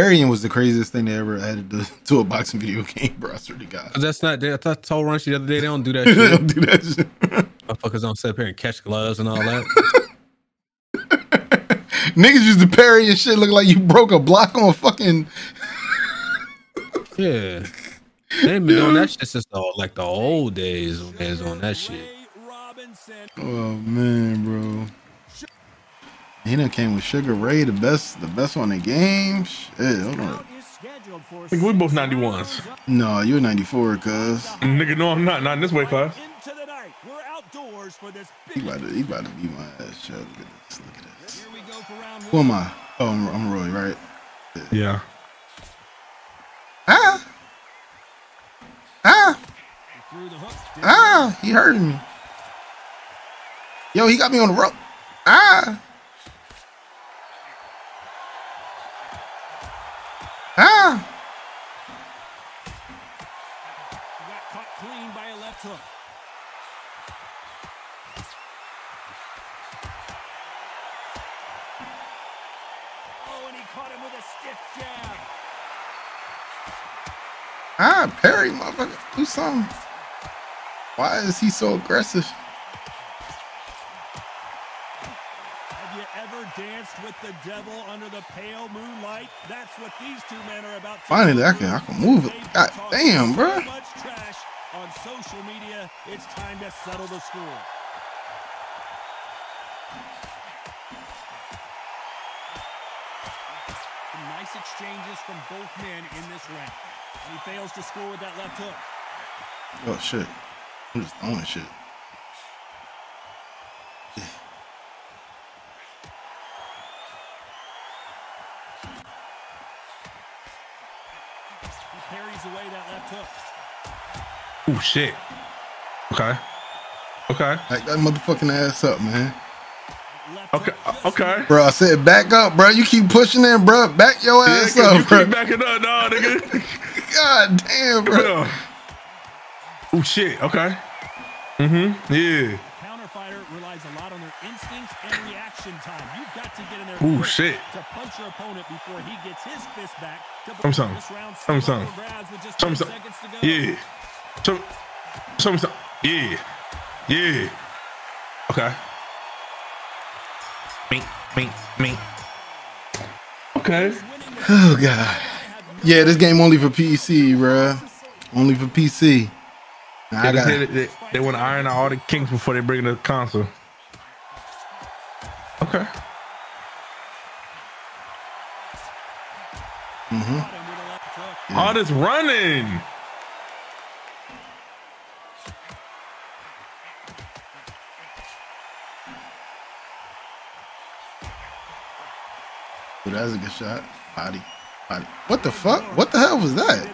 Parrying was the craziest thing they ever added to a boxing video game, bro. I swear to God. That's not. I told Raunchy the other day they don't do that shit. They don't do that shit. Motherfuckers don't sit up here and catch gloves and all that. Niggas used to parry and shit look like you broke a block on fucking. Yeah. They've been doing that shit since like the old days when they was on that shit. Oh man, bro. He done came with Sugar Ray, the best on the game. Shit, hold on. Nigga, we both 91s. No, you're 94, cuz. Nigga, no, I'm not. Not in this way, class. He about to be my ass, child. Look at this. Look at this. Who am I? Oh, I'm Roy, right? Yeah. Ah! Ah! Ah! He hurting me. Yo, he got me on the rope. Ah! Ah! Got caught clean by a left hook. Oh, and he caught him with a stiff jab. Ah, parry, motherfucker. Do something. Why is he so aggressive? Ever danced with the devil under the pale moonlight? That's what these two men are about. Finally, I can move it. God damn, bro. So much trash on social media. It's time to settle the score. Some nice exchanges from both men in this round. He fails to score with that left hook. Oh shit! I'm just owning shit. Parries away that left hook. Oh shit. Okay. Okay. Back that motherfucking ass up, man. Okay. Okay. Bro, I said back up, bro. You keep pushing in, bro. Back your ass up, bro. You keep backing up, dog, nigga. God damn, bro. Oh shit. Okay. Mm-hmm. Yeah. Counter fighter relies a lot on their instincts and reaction time. You've got to get in there. Oh shit. To punch your opponent before he gets his fist back. Yeah. Okay. Me. Okay. Oh god. Yeah, this game only for PC, bruh. Only for PC. Nah, they want to iron out all the kinks before they bring in the console. Okay. Mm-hmm. Yeah. All this running. Ooh, that was a good shot. Body. What the fuck? What the hell was that?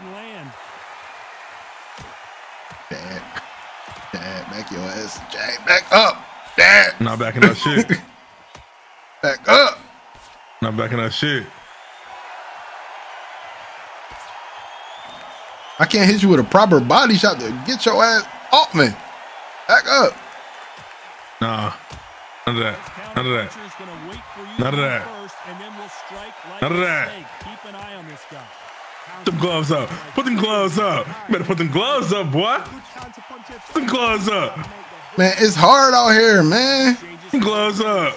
Dad, back your ass. Jack, back up. Dad. Not backing that shit. Back up. Not backing that shit. I can't hit you with a proper body shot to get your ass off me. Back up. Nah. None of that. Keep an eye on this guy. Put them gloves up. Put them gloves up. You better put them gloves up, boy. Put them gloves up. Man, it's hard out here, man. Put them gloves up.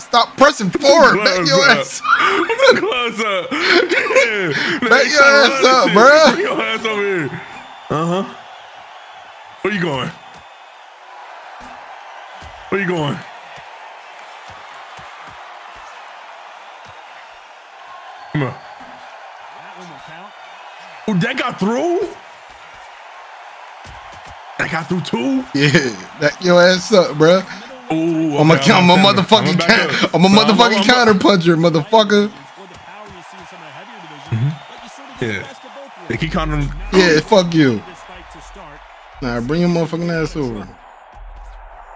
Stop pressing forward. Back your ass up. Put them gloves up. Yeah. Back your ass up, bro. Put your ass over here. Where you going? Where you going? Come on. Oh, that got through? That got through too? Yeah, back your ass up, bro. Ooh, I'm a motherfucking counter puncher, motherfucker. Mm-hmm. Yeah. They keep countering. Yeah, fuck you. Nah, bring your motherfucking ass over.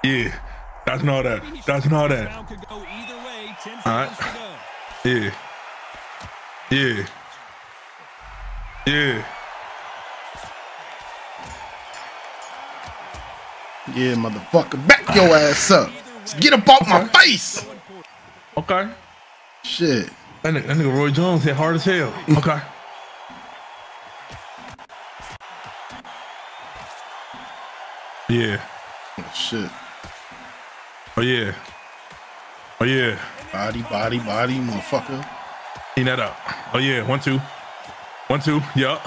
Yeah, that's not that. All right. Yeah, motherfucker, back your ass up. Get up off my face. Okay. Shit. That nigga Roy Jones hit hard as hell. Okay. Yeah. Oh, shit. Oh, yeah. Oh, yeah. Body, body, body, motherfucker. Clean that up. Oh, yeah. 1, 2. 1, 2. Yup.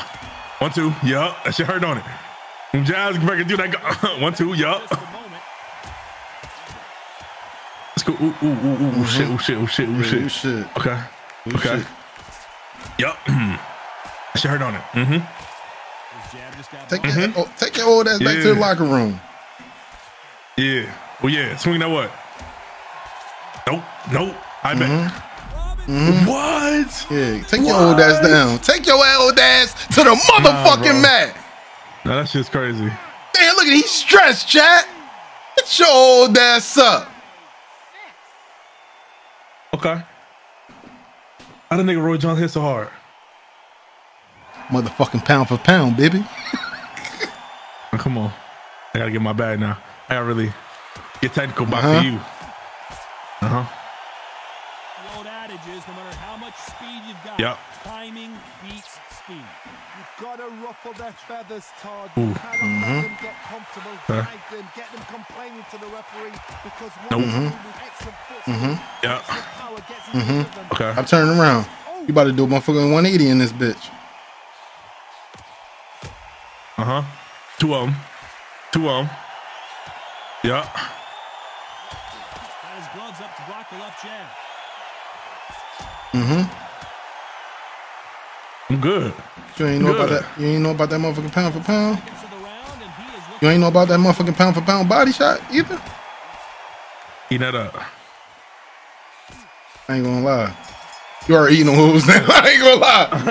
1, 2. Yup. That shit hurt on it. Jazz can fucking do that. 1, 2. Yup. Let's go. Ooh, ooh, ooh, ooh, mm-hmm. Shit, ooh, shit, ooh, shit, ooh, shit. Ooh, shit. Okay. Ooh, okay. Shit. Yup. That shit hurt on it. Mm-hmm. Take, mm-hmm. Take your old ass back to the locker room. Yeah. Oh, yeah. Swing that what? Nope. Nope. I bet. Mm-hmm. What? Yeah. Take your old ass down. Take your old ass to the motherfucking mat. Nah, that shit's crazy. Damn, look at he's stressed, chat. Get your old ass up. Okay. How the nigga Roy Jones hit so hard? Motherfucking pound for pound, baby. Oh, come on. I gotta get my bag now. I gotta really get technical back to you. The old adage is no matter how much speed you've got, timing beats speed. You've gotta ruffle their feathers, Todd. Let them get comfortable, drag them, get them complaining to the referee because one power gets into them. Okay. I'm turning around. You about to do a motherfucking 180 in this bitch. Two of them. Two of them. Yeah. Got his gloves up to block the left jab. I'm good. You ain't know about that. You ain't know about that motherfucking pound for pound. You ain't know about that motherfucking pound for pound body shot either. Eat that up. I ain't gonna lie. You are eating them hooves now. I ain't gonna lie. I'm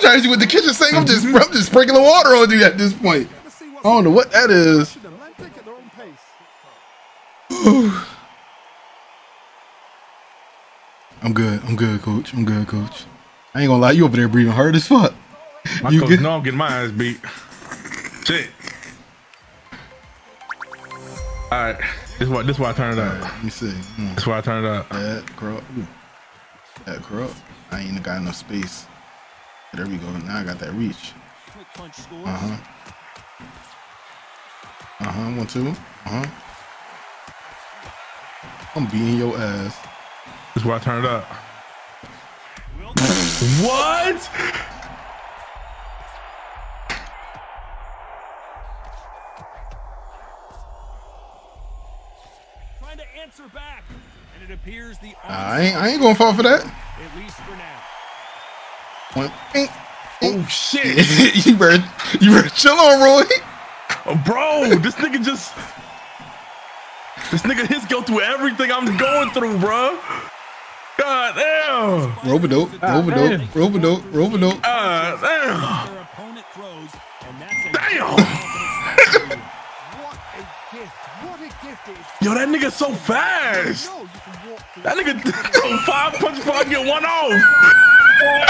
trying to do what the kitchen sink. I'm just sprinkling water on you at this point. I don't know what that is. I'm good. I'm good, coach. I'm good, coach. I ain't gonna lie. You over there breathing hard as fuck. My coach, no, I'm getting my ass beat. Shit. All right. This is why I turned it up. Let me see. This is why I turned it up. Yeah, girl. That corrupt. I ain't got enough space. There we go. Now I got that reach. 1, 2. I'm beating your ass. This is where I turn it up. What? Trying to answer back. It appears the I ain't gonna fall for that. At least for now. Oh shit! you better chill on, Roy. Oh, bro, this nigga just his go through everything I'm going through, bro. God damn. Robodope. Damn. Yo, that nigga so fast. That nigga throw 5 punches before I get one off. Oh,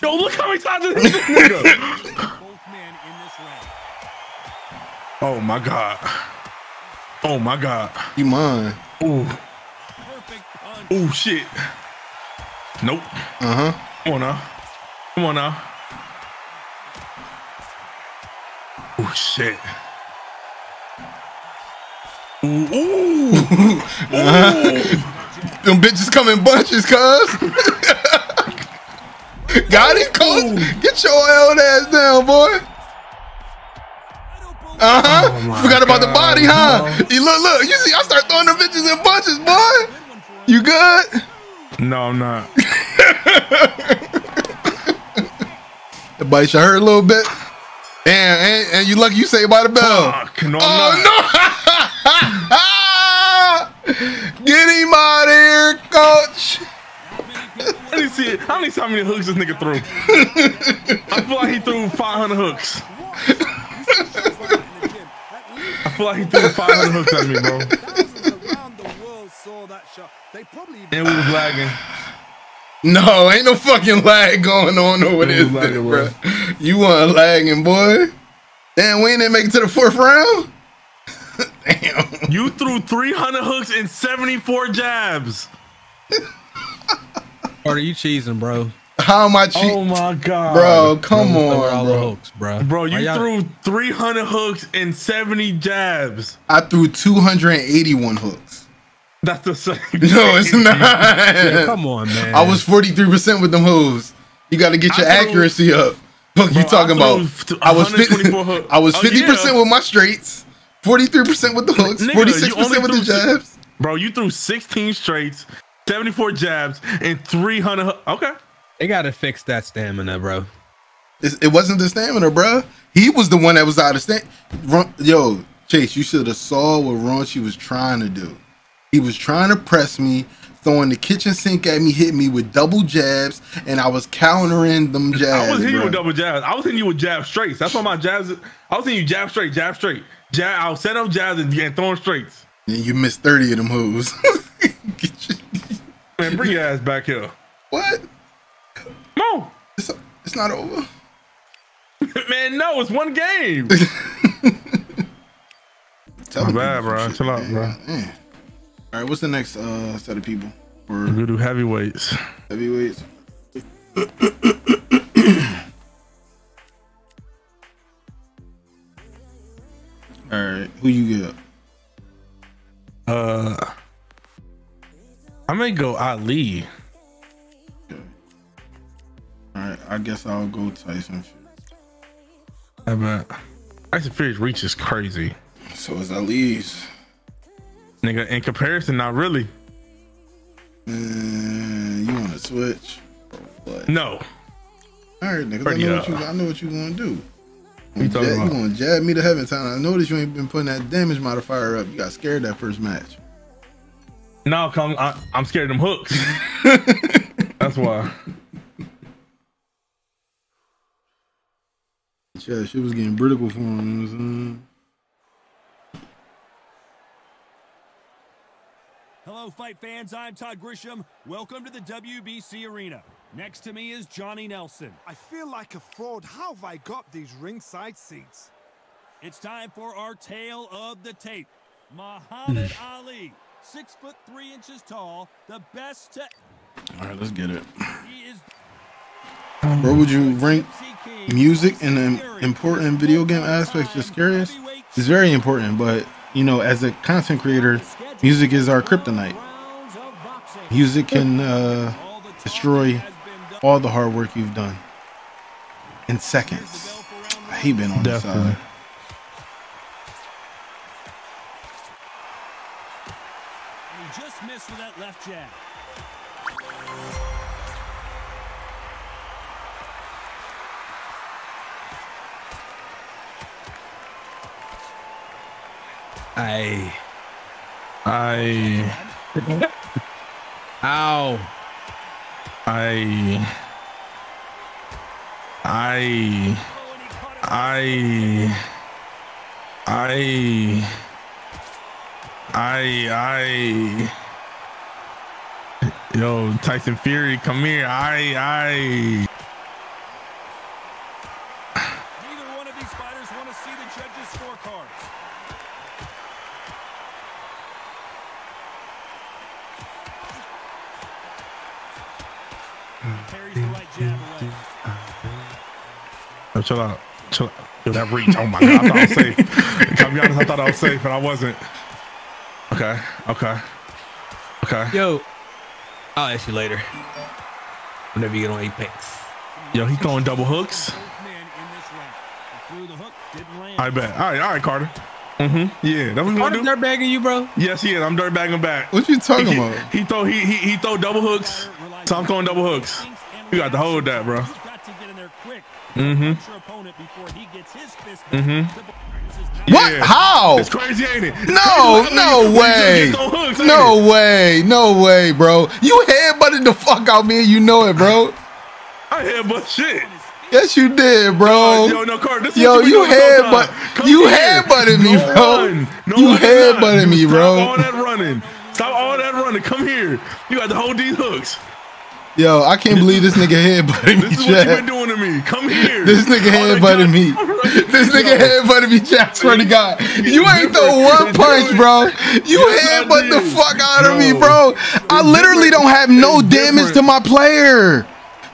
damn. Yo, look how many times it hit this nigga. Oh my god. Oh my god. You mine. Ooh. Ooh, shit. Nope. Come on now. Come on now. Oh shit. Ooh. Ooh. Them bitches come in bunches, cuz. Got it, coach. Get your old ass down, boy. Oh, forgot about the body, huh? No. You look. You see, I start throwing them bitches in bunches, boy. You good? No, I'm not. The bite should hurt a little bit. Damn, and you lucky you saved by the bell. No, oh, no. Get him out of here, coach. I didn't see it. I don't see how many hooks this nigga threw. I feel like he threw 500 hooks. I feel like he threw 500 hooks at me, bro. And we was lagging. No, ain't no fucking lag going on over this, bro. You weren't lagging, boy. Damn, we ain't make it to the 4th round. Damn. You threw 300 hooks and 74 jabs. Are you cheesing, bro? How am I cheating? Oh my god, bro! Come on, bro. Hooks, bro. Bro, you threw 300 hooks and 70 jabs. I threw 281 hooks. That's the same. No, it's not. Yeah, come on, man. I was 43% with them hoes. You got to get your accuracy up. Fuck you talking about? I was 50% with my straights, 43% with the hooks, 46% with the jabs. Bro, you threw 16 straights, 74 jabs, and 300. Okay. They gotta fix that stamina, bro. It wasn't the stamina, bro. He was the one that was out of stamina. Yo, Chase, you should have saw what Raunchy was trying to do. He was trying to press me, throwing the kitchen sink at me, hitting me with double jabs, and I was countering them jabs. I was hitting you with double jabs. I was hitting you with jab straights. That's why my jabs. I was hitting you jab straight, jab. I was setting up jabs and throwing straights. And you missed 30 of them hoes. Man, bring your ass back here. What? No, it's not over. Man, no, it's one game. Tell bad, bro. Chill out, bro. Man. All right, what's the next set of people? We're gonna do heavyweights. Heavyweights. All right, who you get? I may go Ali. Alright, I guess I'll go Tyson Fury. I bet. Tyson Fury's reach is crazy. So is Ali's. Nigga, in comparison, not really. You want to switch? What? No. Alright, nigga, I know what you want to do. You going to jab me to heaven, time. I noticed you ain't been putting that damage modifier up. You got scared that first match. No, I'm scared of them hooks. That's why. Yeah, she was getting vertical for him. Hello, fight fans. I'm Todd Grisham. Welcome to the WBC Arena. Next to me is Johnny Nelson. I feel like a fraud. How have I got these ringside seats? It's time for our tale of the tape. Muhammad Ali, 6'3" tall, the best to... All right, let's get it. He is... Where would you rank music in an important video game aspect? Just curious. It's very important, but you know, as a content creator, music is our kryptonite. Music can destroy all the hard work you've done in seconds. I hate being on this side. He just missed with that left jab. Yo, Tyson Fury, come here. Neither one of these fighters want to see the judges' scorecards. Carries the right jab away. Oh, chill out. Chill out. Yo, that reach. Oh my god, I thought I was safe. To be honest, I thought I was safe, and I wasn't. Okay, okay, okay. Yo, I'll ask you later. Whenever you get on Apex. Yo, he's throwing double hooks. I bet. All right, Carter. Mm-hmm. Yeah, that's what you want to do. Dirt bagging you, bro. Yes, he is. I'm dirt bagging back. What you talking about? He throw double hooks. So I'm throwing double hooks. You got to hold that, bro. Mm-hmm. Mm-hmm. What? Yeah. How? It's crazy, ain't it? No, no way. No way. No way, bro. You headbutted the fuck out me and you know it, bro. I headbutt shit. Yes, you did, bro. Yo, no, Carter, this yo you headbutt. You headbutted me, bro. You headbutted me, bro. Stop all that running. Come here. You got to hold these hooks. Yo, I can't believe this nigga headbutted me. This is what you been doing to me. Come here. This nigga headbutted me. This nigga headbutted me, Jack. Swear to God. You ain't throw one punch, bro. You headbutt the fuck out of me, bro. I literally don't have no damage to my player.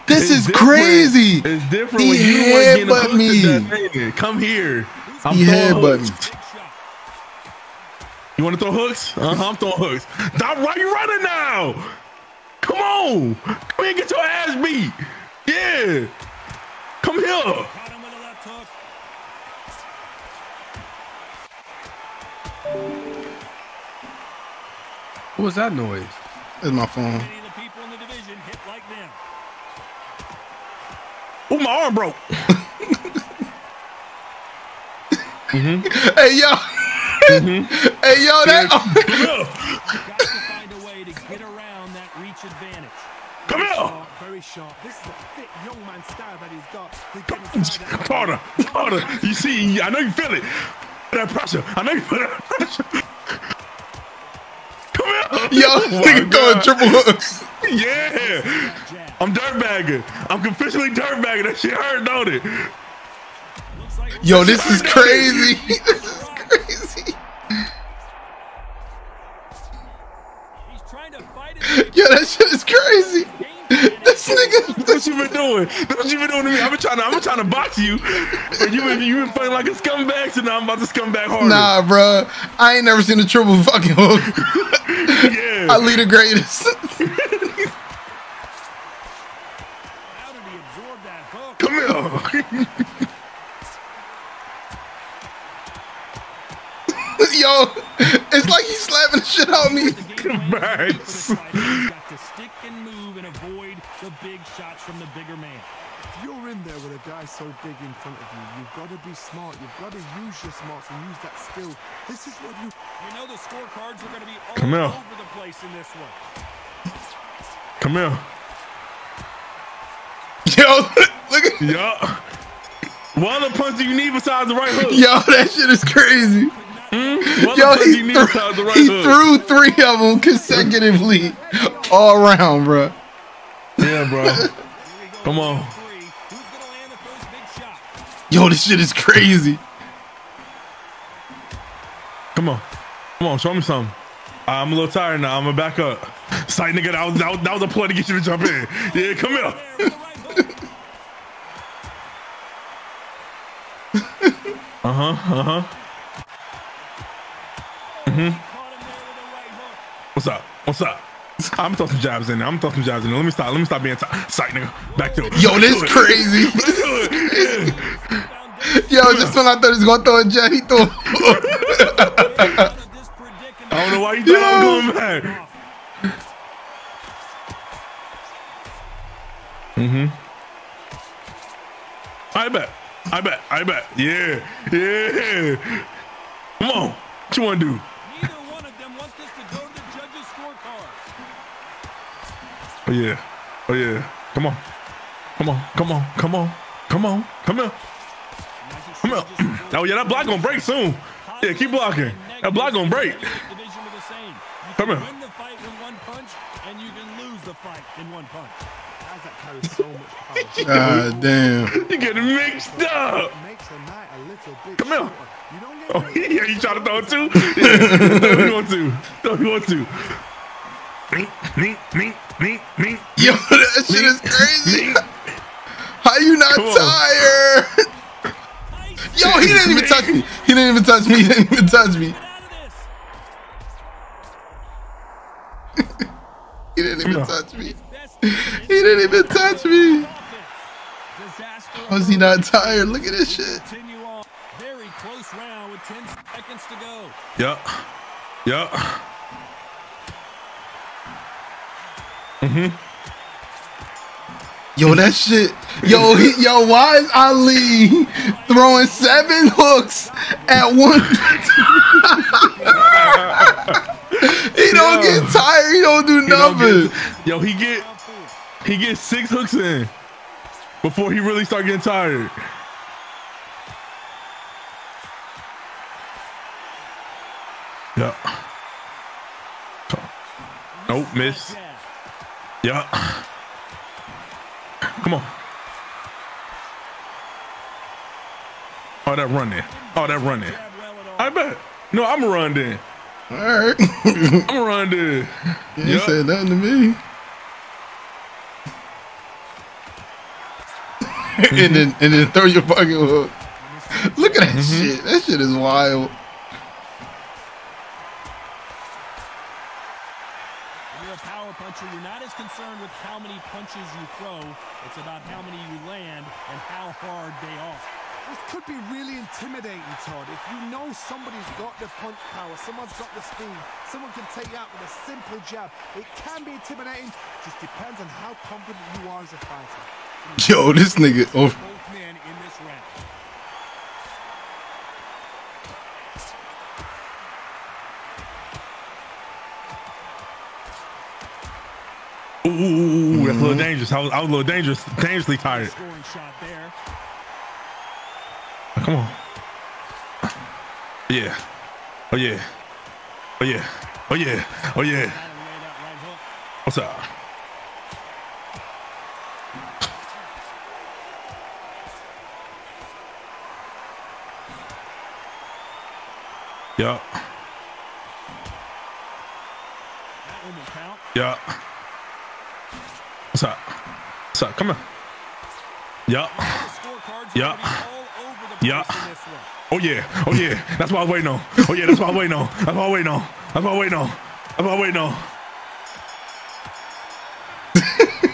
This is crazy. It's different when you headbutt me. Come here. I'm throwing hooks. You want to throw hooks? I'm throwing hooks. Why you running now? Come on. Come here and get your ass beat. Yeah. Come here. What was that noise? That's my phone. Oh, my arm broke. Hey, yo. Hey, yo, that. Advantage. Come here! Very sharp. This is a thick young man style that he's got. Carter, Carter, you see, I know you feel it. That pressure. I know you feel that pressure. Come here! Yo, this nigga going triple hooks. Yeah! I'm dirtbagging. I'm officially dirtbagging. That shit hurt, don't it? Yo, this is crazy. This is crazy. Yo, that shit is crazy. This nigga, what you been doing? What you been doing to me? I've been trying to box you, and you been fighting like a scumbag. So now I'm about to scumbag harder. Nah, bro, I ain't never seen a triple fucking hook. Yeah, I lead the greatest. How did he absorb that hook? Come here. Yo, it's like he's slapping the shit on me. Got to stick and move and avoid the big shots from the bigger man. If you're in there with a guy so big in front of you, you've got to be smart. You've got to use your smarts and use that skill. This is what you know the scorecards are going to be all over the place in this one. Come here. Yo, look at what other punch do you need besides the right hook? Yo, that shit is crazy. Yo, he threw three of them consecutively all around, bro. Yeah, bro. Come on. Yo, this shit is crazy. Come on. Come on, show me something. I'm a little tired now. I'm going to back up. Sight, nigga, that was a ploy to get you to jump in. Yeah, come here. What's up? What's up? I'm throwing some jabs in there. Let me stop being psych, nigga. Back to it. Yo, this is crazy. Yo, just when I thought he was gonna throw a jab, he threw a hook. I don't know why you thought I was going back. I bet. Yeah. Yeah. Come on. What you want to do? Neither one of them wants this to go to the judges' scorecard. Oh yeah. Oh yeah. Come on. Come on. Come on. Oh yeah, that block gonna break soon. Yeah, keep blocking. That block gonna break. Come here. You can win the fight in one punch and you can lose the fight in one punch. How's that carry so much power? God damn. You getting mixed up. Come here. Oh, yeah, you trying to throw it too? Yeah, throw you want to. Me. Yo, that shit is crazy. How you not tired? Yo, he didn't even touch me. He didn't even touch me. How is he not tired? Look at this shit. Close round with 10 seconds to go. Yep. Yo, that shit. Yo, why is Ali throwing 7 hooks at one? He don't get tired. He don't do nothing. He gets 6 hooks in before he really start getting tired. Nope, miss. Come on. Oh, that run in. Oh, that run in. I bet. No, I'm run in. All right. I'm run in. You ain't said nothing to me. and then throw your fucking hook. Look at that shit. That shit is wild. When you're a power puncher, you're not as concerned with how many punches you throw. It's about how many you land and how hard they are. This could be really intimidating, Todd. If you know somebody's got the punch power, someone's got the speed, someone can take you out with a simple jab. It can be intimidating. Just depends on how confident you are as a fighter. Yo, this nigga. Oh. Both men in this round. Ooh, that's a little dangerous. I was a little dangerous, dangerously tired. Come on. Yeah. Oh yeah. Oh yeah. Oh yeah. Oh yeah. What's up? Yeah. Yeah. What's up? What's up? Come on. Yeah. Yeah. Yeah. Oh yeah. Oh yeah. That's what I was waiting on. Oh yeah. That's what I was waiting on. That's what I was waiting on. That's what I was waiting on. That's what I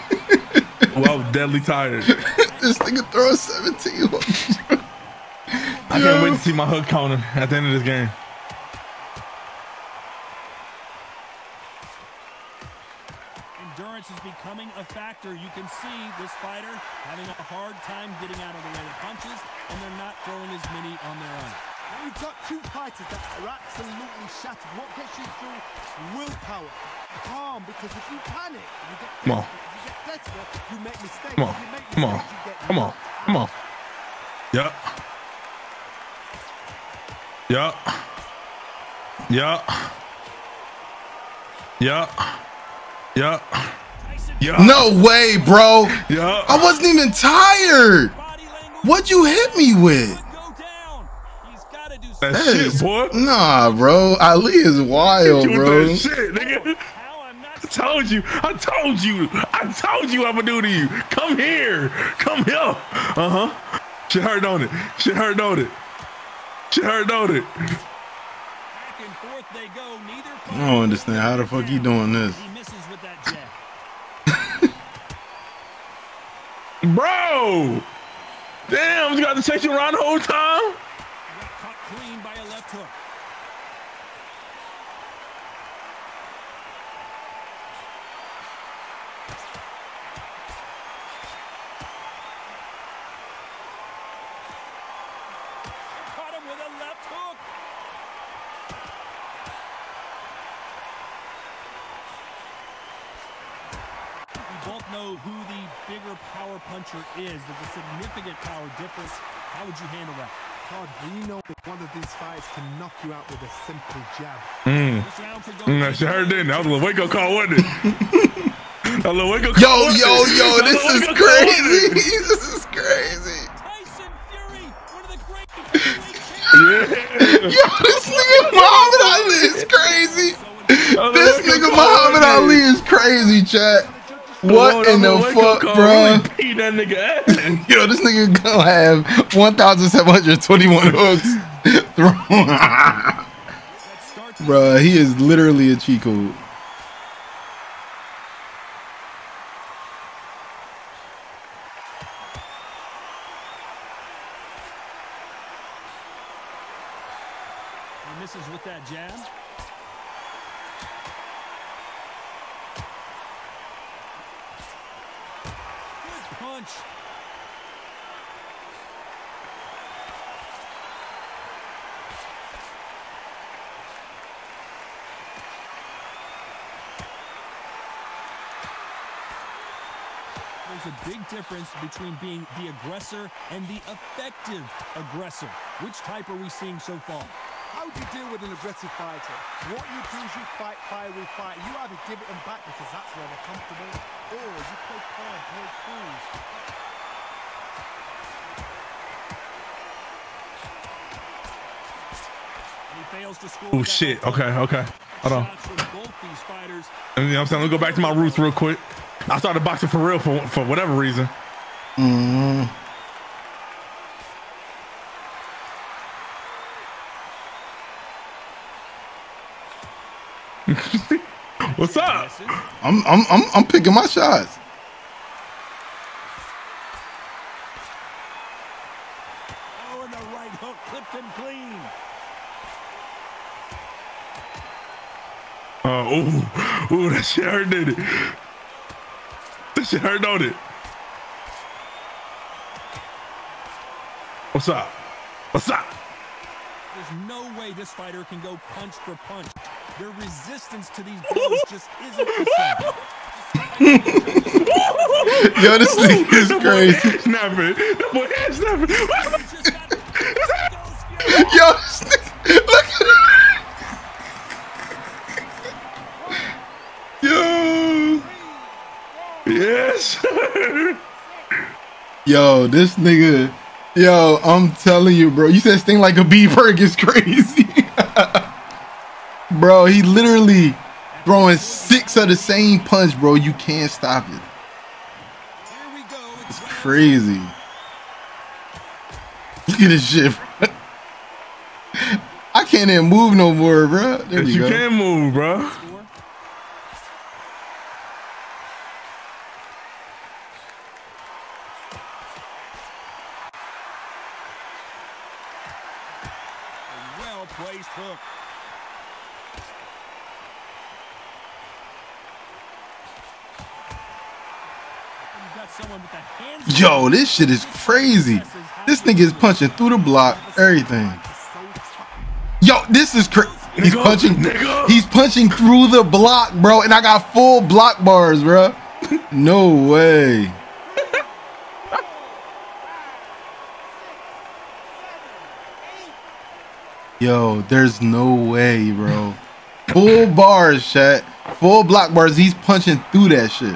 was waiting on. Well, I was deadly tired. This nigga throwing 17. I can't wait to see my hook counter at the end of this game. Endurance is becoming a factor. You can see this fighter having a hard time getting out of the way of punches, and they're not throwing as many on their own. Now you've got two fighters that are absolutely shattered. What gets you through? Willpower, calm, because if you panic, you get desperate. Come on. If you get desperate, you make mistakes. Come on. If you make mistakes, come on. You get come on. Come on. Yep. Yeah. Yeah. Yeah. Yeah. Yeah. No way, bro. Yeah. I wasn't even tired. What'd you hit me with? That shit, boy. Nah, bro. Ali is wild, bro. Shit, nigga. I told you I'm gonna do to you. Come here. Come here. Uh-huh. Shit hurt on it. Shit hurt on it. She heard on it. Back and forth they go. I don't understand how the fuck he doing this. He misses with that jab. Bro! Damn, you got to chase you around the whole time? Got caught clean by a left hook. Who the bigger power puncher is. There's a significant power difference. How would you handle that? Todd, we know that one of these fights can knock you out with a simple jab. She heard that. That was a little wake-up call, wasn't it? A little wake-up call. Yo, this is crazy. This is crazy. Tyson Fury, one of the great Yo, this nigga Muhammad Ali is crazy. This nigga Muhammad Ali is crazy, chat. What in the fuck, bro? Yo, this nigga gonna have 1,721 hooks thrown. Bro, he is literally a cheat code. He misses with that jab. Punch. There's a big difference between being the aggressor and the effective aggressor. Which type are we seeing so far? I How do you deal with an aggressive fighter? What you do is you fight, fire, we fight. You either give it them back because that's where they're comfortable, or you play calm, play cool. Oh shit, okay, okay. Hold on. You know what I'm saying? Let me go back to my roots real quick. I started boxing for real for whatever reason. Mm. What's up? I'm picking my shots. Oh, and the right hook clipped him clean. Ooh, that shit hurt, did it? That shit hurt, don't it? What's up? What's up? There's no way this fighter can go punch for punch. Their resistance to these blows just isn't the same. Yo, this thing is crazy. Snapping. That boy is snapping. Yo, this thing, look at it. Yes, sir. Yo, this nigga. Yo, I'm telling you, bro. You said sting like a bee perk is crazy. Bro, he literally throwing 6 of the same punch, bro. You can't stop it. It's crazy. Look at this shit, bro. I can't even move no more, bro. There you go. You can move, bro. Placed hook. Yo, this shit is crazy. This nigga is punching through the block, everything. Yo, this is crazy. He's punching through the block, bro, and I got full block bars, bro. No way. Yo, there's no way, bro. Full bars, chat. Full block bars. He's punching through that shit.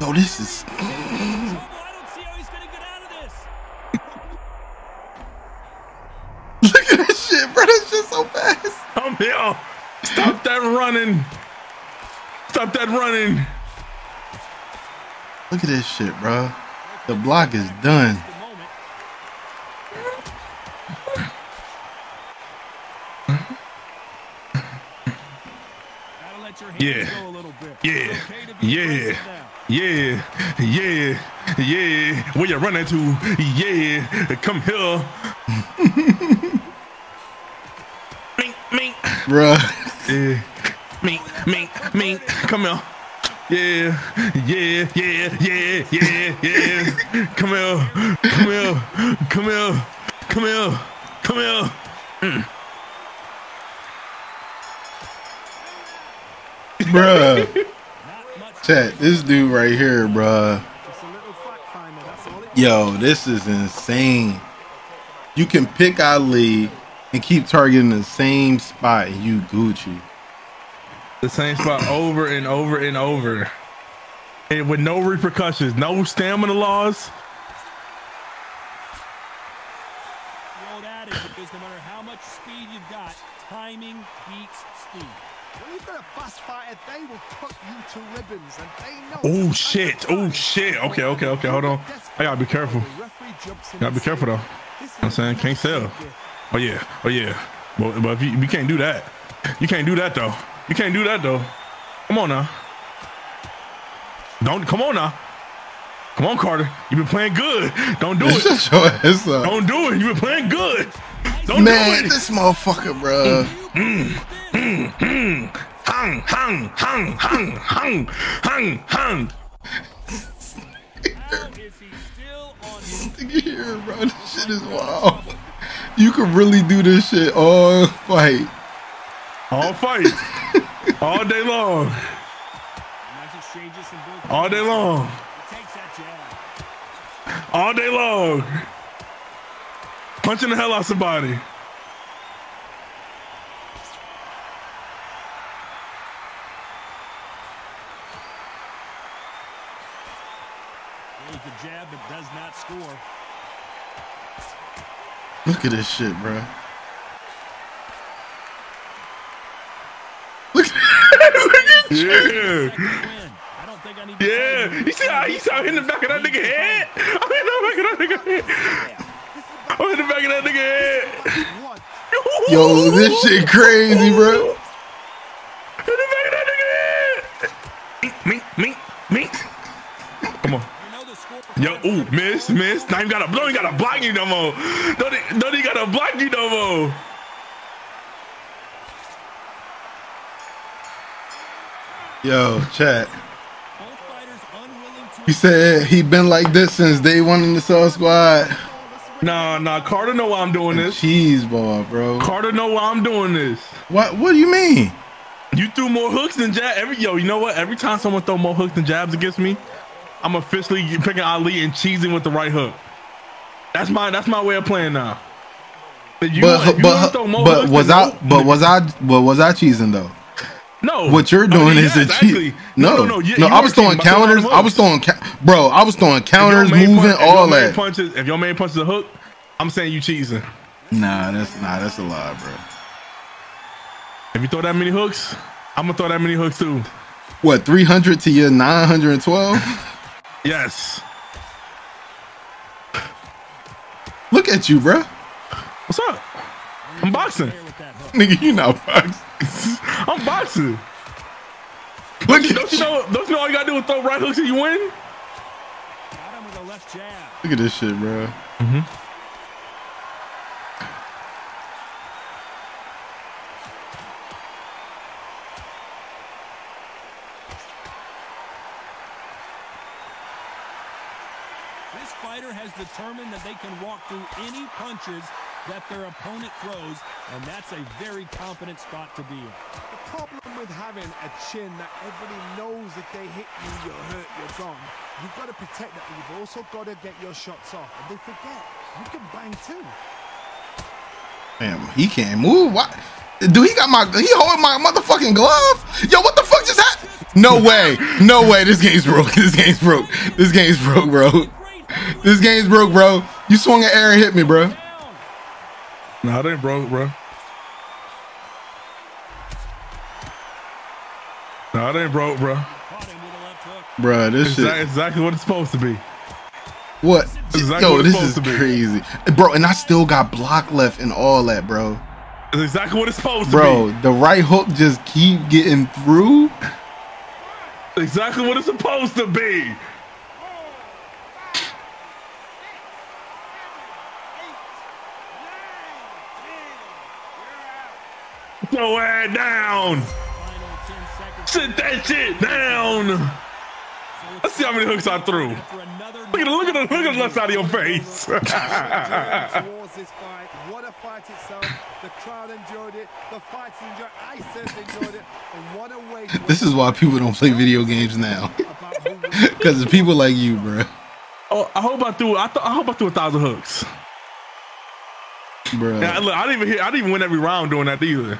Yo, this is... Look at that shit, bro. That shit's so fast. I'm here. Stop that running. Stop that running. Look at this shit, bro. The block is done. Yeah. Yeah. Yeah. Yeah. Yeah. Yeah. Where you running to? Yeah. Come here. Mink, mink. Bruh. Yeah. Mink, mink, mink. Come here. Yeah, yeah, yeah, yeah, yeah, yeah. Come here, come here, come here, come here, come here. Mm. Bruh. Chat, this dude right here, bruh. Yo, this is insane. You can pick Ali and keep targeting the same spot, you Gucci. The same spot over and over and over, and with no repercussions, no stamina laws. The old adage is no matter how much speed you've got, timing beats speed. When you've got a fast fighter, they will cut you to ribbons, and they know. Oh shit! Oh shit! Okay, okay, okay. Hold on. I gotta be careful. Gotta be careful though. You know what I'm saying, can't sell. Oh yeah, oh yeah. But if you can't do that. You can't do that though. You can't do that though. Come on now. Don't come on now. Come on, Carter. You've been playing good. Don't do it. Don't do it. You've been playing good. Don't do it. This motherfucker, bro. Hang, hang, hang, hang, hang, hang, hang. How is he still on this thing here, bro? This shit is wild. You could really do this shit all fight. All fight. All day long. All day long. all day long. Punching the hell out of somebody. The jab, it does not score. Look at this shit, bro. Look at this shit. Yeah. I don't think I need to. Yeah. You see how he's out in the back of that nigga head? I'm in the back of that nigga head. I'm in the back of that nigga head. Yo, this shit crazy, bro. In the back of that nigga head. Mink. Come on. Yo, ooh, miss. Now you gotta blow, you gotta block you no more. Don't he gotta block you no more. Yo, chat. He said he been like this since day one in the South Squad. Nah, Carter know why I'm doing this. Cheese ball, bro. Carter know why I'm doing this. What do you mean? You threw more hooks than jabs. You know what? Every time someone throw more hooks than jabs against me, I'm officially picking Ali and cheesing with the right hook. That's my way of playing now. But was I cheesing though? No. What you're doing is I was throwing counters. I was throwing counters, moving, all that. If your man punches a hook, I'm saying you cheesing. Nah, that's a lie, bro. If you throw that many hooks, I'm gonna throw that many hooks too. What, 300 to your 912? Yes. Look at you, bro. What's up? I'm boxing. Nigga, you not boxing. I'm boxing. Don't you know all you gotta do is throw right hooks and you win? Look at this shit, bro. Determined that they can walk through any punches that their opponent throws, and that's a very confident spot to be in. The problem with having a chin that everybody knows if they hit you, you're hurt, you're gone. You've got to protect that, but you've also got to get your shots off, and they forget you can bang too. Damn, he can't move. What? Dude, he holding my motherfucking glove. Yo, what the fuck just happened? No way. This game's broke, bro. This game's broke, bro. You swung at air and hit me, bro. Nah, it ain't broke, bro. Bro, this shit. Exactly what it's supposed to be. What? Exactly. Yo, this is crazy. Bro, and I still got block left and all that, bro. That's exactly what it's supposed to be. Bro, the right hook just keep getting through. Exactly what it's supposed to be. Throw it down. Sit that shit down. Let's see how many hooks I threw. Look at the left side of your face. What a fight itself. The crowd enjoyed it. The fight's enjoyed. I said enjoyed it. And what a way. This is why people don't play video games now. Because it's people like you, bro. Oh, I hope I threw 1,000 hooks. Bro, yeah, look, I didn't even win every round doing that either.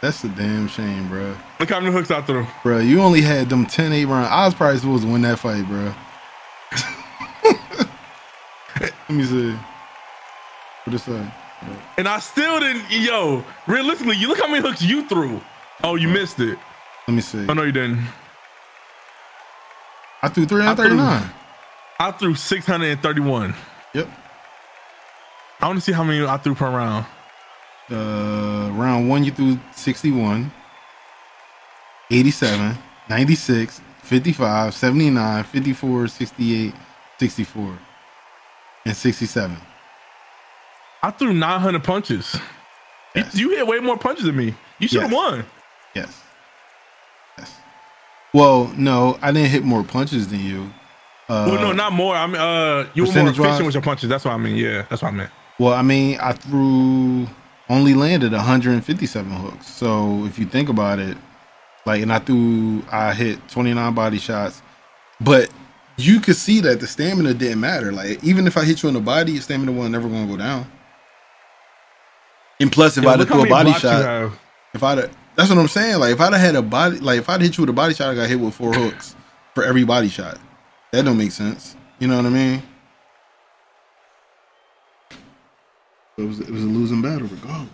That's a damn shame, bro. Look how many hooks I threw. Bro, you only had them 10-8 rounds. I was probably supposed to win that fight, bro. Let me see. What is that? And I still didn't. Yo, realistically, you look how many hooks you threw. Oh, you missed it. Let me see. Oh, no, you didn't. I threw 339. I threw 631. Yep. I want to see how many I threw per round. Round one, you threw 61, 87, 96, 55, 79, 54, 68, 64, and 67. I threw 900 punches. Yes. You hit way more punches than me. You should have won. Yes. Well, no, I didn't hit more punches than you. Well, no, not more. I mean, you were more efficient with your punches. That's what I mean. Yeah, that's what I meant. Well, I mean, I only landed 157 hooks. So if you think about it, like, and I hit 29 body shots, but you could see that the stamina didn't matter. Like, even if I hit you in the body, your stamina wasn't never going to go down. And plus, if I'd have threw a body shot, if I'd, that's what I'm saying. Like, if I'd have had a body, like, if I'd hit you with a body shot, I got hit with 4 hooks for every body shot. That don't make sense. You know what I mean? It was a losing battle, regardless.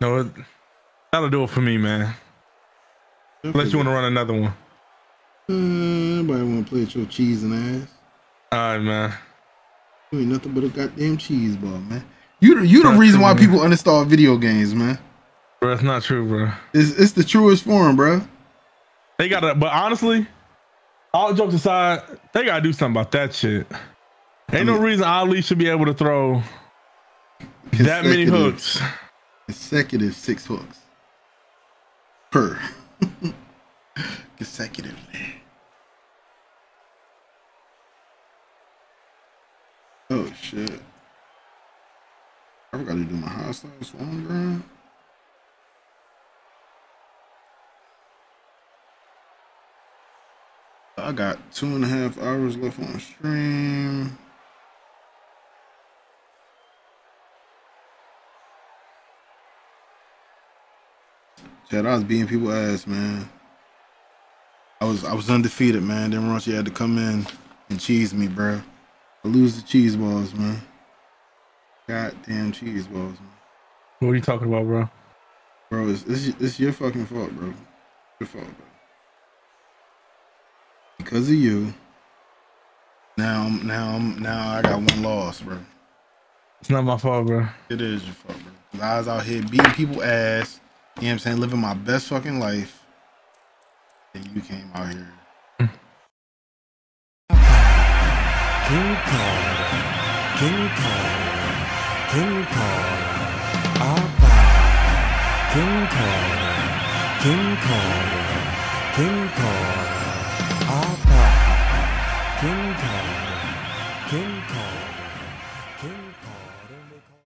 No, that'll do it for me, man. Definitely. Unless you want to run another one. Nobody want to play with your cheese and ass. All right, man. You ain't nothing but a goddamn cheese ball, man. You the reason why people uninstall video games, man. Bro, that's not true, bro. It's the truest form, bro. They gotta, but honestly, all jokes aside, they gotta do something about that shit. Ain't no reason Ali should be able to throw that many hooks. Consecutive 6 hooks per consecutively. Oh shit! I forgot to do my high style swan grind. I got 2.5 hours left on stream. Chad, I was beating people's ass, man. I was undefeated, man. Then Raunchy had to come in and cheese me, bro. I lose the cheese balls, man. Goddamn cheese balls, man. What are you talking about, bro? Bro, it's your fucking fault, bro. Your fault, bro. Because of you, now I got 1 loss, bro. It's not my fault, bro. It is your fault, bro. I was out here beating people's ass. You know what I'm saying? Living my best fucking life. And you came out here. King Kong. King Kong. King Kong. Abba. King Kong. King Kong. King Kong. Abba. King Kong. King Kong.